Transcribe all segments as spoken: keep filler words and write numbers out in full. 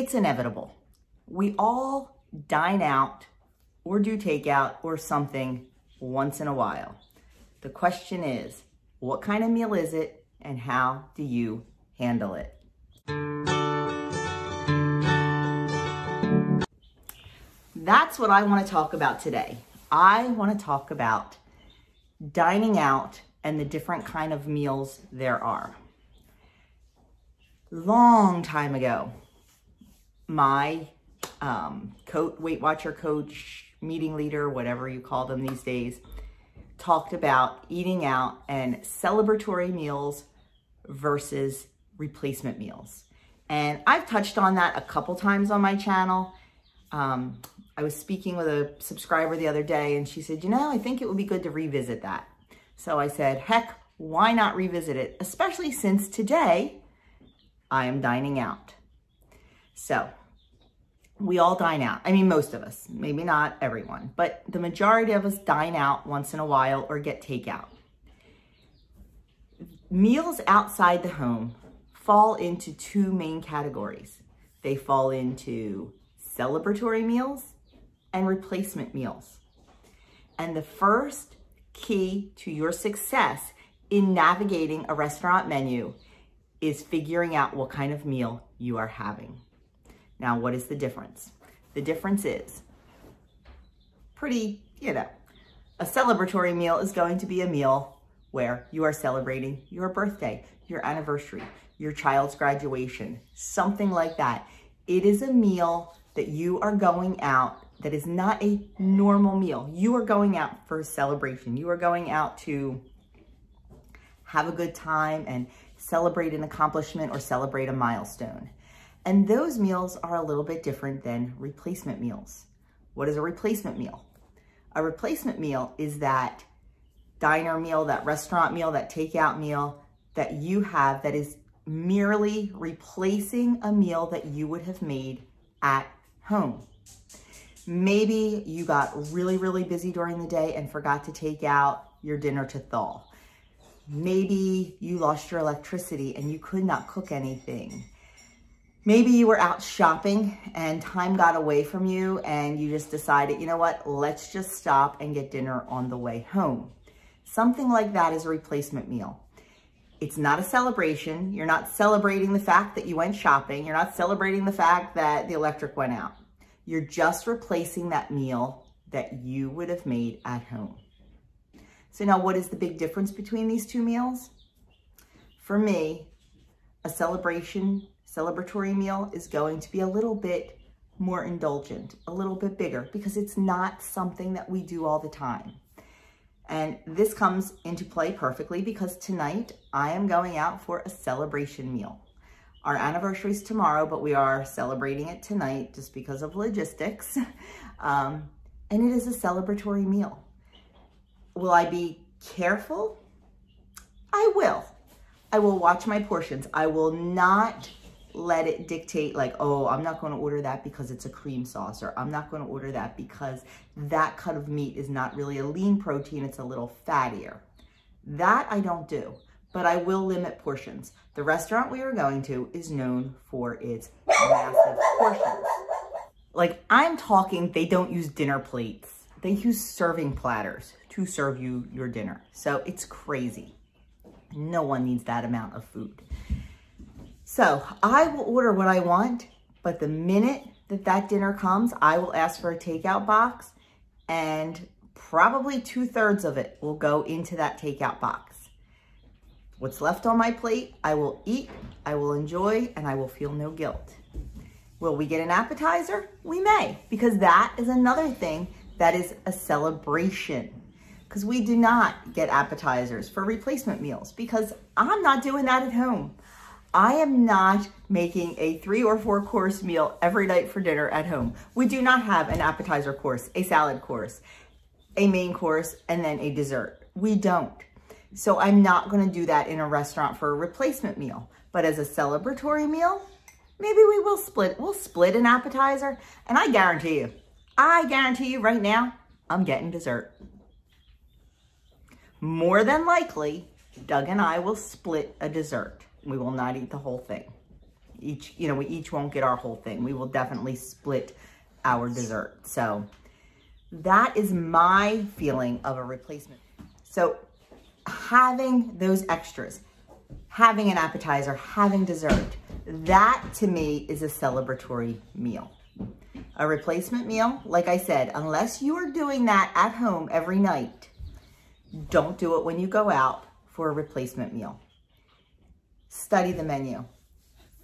it's inevitable. We all dine out or do takeout or something once in a while. The question is, what kind of meal is it and how do you handle it? That's what I want to talk about today. I want to talk about dining out and the different kind of meals there are. Long time ago, my um, coach, Weight Watcher coach, meeting leader, whatever you call them these days, talked about eating out and celebratory meals versus replacement meals. And I've touched on that a couple times on my channel. Um, I was speaking with a subscriber the other day and she said, you know, I think it would be good to revisit that. So I said, heck, why not revisit it? Especially since today I am dining out. So we all dine out. I mean, most of us, maybe not everyone, but the majority of us dine out once in a while or get takeout. Meals outside the home fall into two main categories. They fall into celebratory meals and replacement meals. And the first key to your success in navigating a restaurant menu is figuring out what kind of meal you are having. Now, what is the difference? The difference is pretty, you know, a celebratory meal is going to be a meal where you are celebrating your birthday, your anniversary, your child's graduation, something like that. It is a meal that you are going out that is not a normal meal. You are going out for a celebration. You are going out to have a good time and celebrate an accomplishment or celebrate a milestone. And those meals are a little bit different than replacement meals. What is a replacement meal? A replacement meal is that diner meal, that restaurant meal, that takeout meal that you have that is merely replacing a meal that you would have made at home. Maybe you got really, really busy during the day and forgot to take out your dinner to thaw. Maybe you lost your electricity and you could not cook anything. Maybe you were out shopping and time got away from you and you just decided, you know what, let's just stop and get dinner on the way home. Something like that is a replacement meal. It's not a celebration. You're not celebrating the fact that you went shopping. You're not celebrating the fact that the electric went out. You're just replacing that meal that you would have made at home. So now what is the big difference between these two meals? For me, a celebration Celebratory meal is going to be a little bit more indulgent, a little bit bigger, because it's not something that we do all the time. And this comes into play perfectly because tonight I am going out for a celebration meal. Our anniversary is tomorrow, but we are celebrating it tonight just because of logistics. Um, and it is a celebratory meal. Will I be careful? I will. I will watch my portions. I will not let it dictate like, oh, I'm not going to order that because it's a cream sauce, or I'm not going to order that because that cut of meat is not really a lean protein, it's a little fattier. That I don't do, but I will limit portions. The restaurant we are going to is known for its massive portions. Like, I'm talking, they don't use dinner plates. They use serving platters to serve you your dinner. So it's crazy. No one needs that amount of food. So I will order what I want, but the minute that that dinner comes, I will ask for a takeout box and probably two thirds of it will go into that takeout box. What's left on my plate, I will eat, I will enjoy, and I will feel no guilt. Will we get an appetizer? We may, because that is another thing that is a celebration. Because we do not get appetizers for replacement meals because I'm not doing that at home. I am not making a three or four course meal every night for dinner at home. We do not have an appetizer course, a salad course, a main course, and then a dessert. We don't. So I'm not going to do that in a restaurant for a replacement meal. But as a celebratory meal, maybe we will split. We'll split an appetizer. And I guarantee you, I guarantee you right now, I'm getting dessert. More than likely, Doug and I will split a dessert. We will not eat the whole thing. Each, you know, we each won't get our whole thing. We will definitely split our dessert. So that is my feeling of a replacement. So having those extras, having an appetizer, having dessert, that to me is a celebratory meal. A replacement meal, like I said, unless you are doing that at home every night, don't do it when you go out for a replacement meal. Study the menu.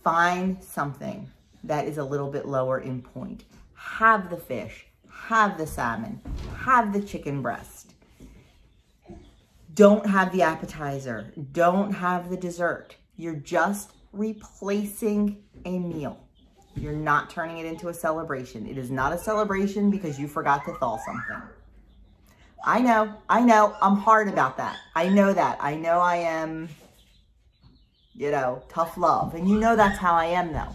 Find something that is a little bit lower in point. Have the fish, have the salmon, have the chicken breast. Don't have the appetizer, don't have the dessert. You're just replacing a meal. You're not turning it into a celebration. It is not a celebration because you forgot to thaw something. I know, I know, I'm hard about that. I know that, I know I am, you know, tough love. And you know that's how I am though.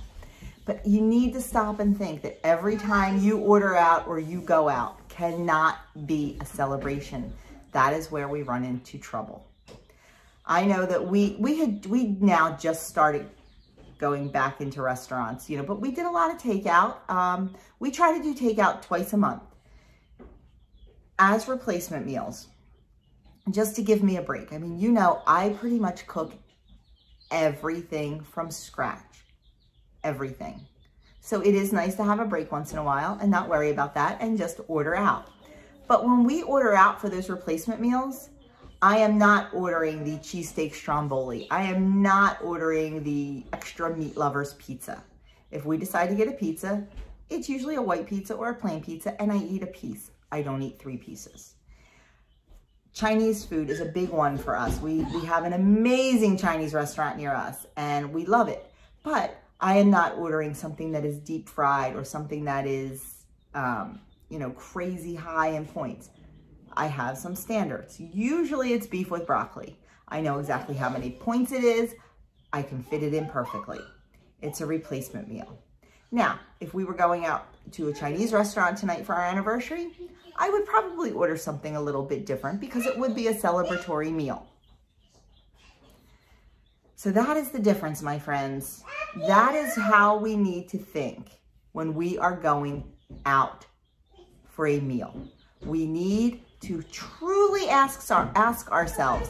But you need to stop and think that every time you order out or you go out cannot be a celebration. That is where we run into trouble. I know that we, we had, we now just started going back into restaurants, you know, but we did a lot of takeout. Um, we try to do takeout twice a month as replacement meals, just to give me a break. I mean, you know, I pretty much cook everything from scratch, everything. So it is nice to have a break once in a while and not worry about that and just order out. But when we order out for those replacement meals, I am not ordering the cheesesteak stromboli. I am not ordering the extra meat lovers pizza. If we decide to get a pizza, it's usually a white pizza or a plain pizza, and I eat a piece. I don't eat three pieces. Chinese food is a big one for us. We, we have an amazing Chinese restaurant near us and we love it, but I am not ordering something that is deep fried or something that is, um, you know, crazy high in points. I have some standards. Usually it's beef with broccoli. I know exactly how many points it is. I can fit it in perfectly. It's a replacement meal. Now, if we were going out to a Chinese restaurant tonight for our anniversary, I would probably order something a little bit different because it would be a celebratory meal. So that is the difference, my friends. That is how we need to think when we are going out for a meal. We need to truly ask, ask ourselves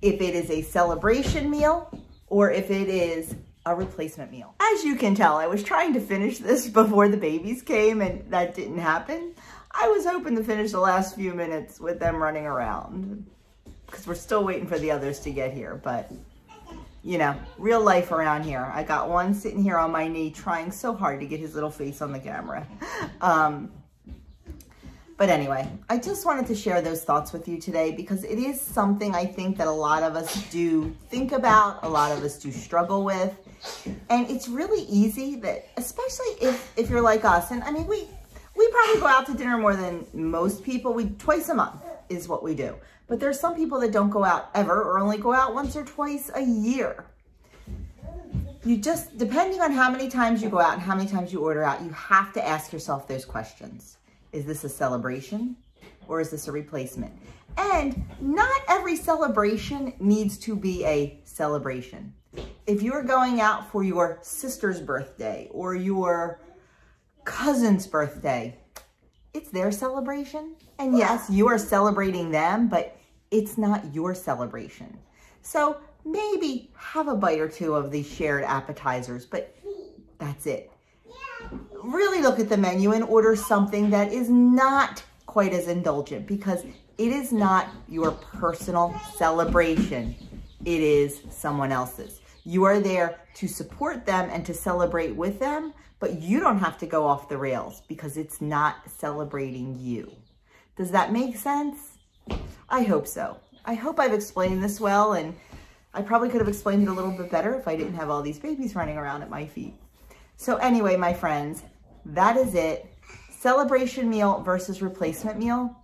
if it is a celebration meal or if it is a replacement meal. As you can tell, I was trying to finish this before the babies came and that didn't happen. I was hoping to finish the last few minutes with them running around because we're still waiting for the others to get here. But, you know, real life around here. I got one sitting here on my knee trying so hard to get his little face on the camera. Um, but anyway, I just wanted to share those thoughts with you today because it is something I think that a lot of us do think about, a lot of us do struggle with. And it's really easy that, especially if, if you're like us, and I mean, we... We probably go out to dinner more than most people. We twice a month is what we do. But there's some people that don't go out ever or only go out once or twice a year. You just, depending on how many times you go out and how many times you order out, you have to ask yourself those questions. Is this a celebration or is this a replacement? And not every celebration needs to be a celebration. If you're going out for your sister's birthday or your cousin's birthday, it's their celebration. And yes, you are celebrating them, but it's not your celebration. So maybe have a bite or two of these shared appetizers, but that's it. Really look at the menu and order something that is not quite as indulgent because it is not your personal celebration. It is someone else's. You are there to support them and to celebrate with them, but you don't have to go off the rails because it's not celebrating you. Does that make sense? I hope so. I hope I've explained this well, and I probably could have explained it a little bit better if I didn't have all these babies running around at my feet. So anyway, my friends, that is it. Celebration meal versus replacement meal.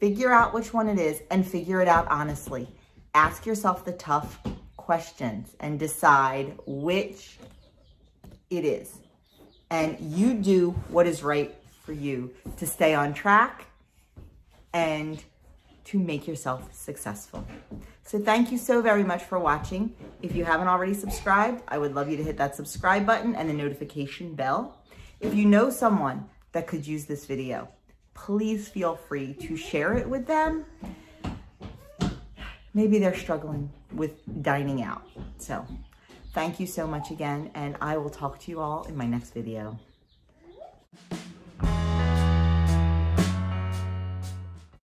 Figure out which one it is and figure it out honestly. Ask yourself the tough questions and decide which it is. And you do what is right for you to stay on track and to make yourself successful. So thank you so very much for watching. If you haven't already subscribed, I would love you to hit that subscribe button and the notification bell. If you know someone that could use this video, please feel free to share it with them. Maybe they're struggling with dining out. So thank you so much again, and I will talk to you all in my next video.